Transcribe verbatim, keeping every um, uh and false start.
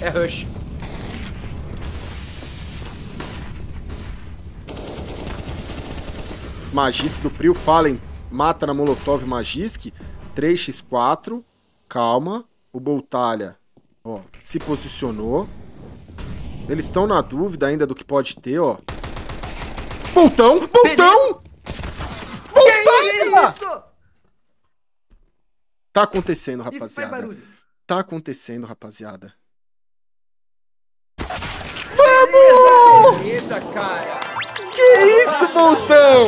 É rush. Magisk do Prio. Fallen mata na Molotov Magisk. três por quatro. Calma. O Boltalha, ó, se posicionou. Eles estão na dúvida ainda do que pode ter, ó. Boltão! Boltão! Boltão! Tá acontecendo, rapaziada. Tá acontecendo, rapaziada. Vamos! Beleza, cara. Que isso, Boltão?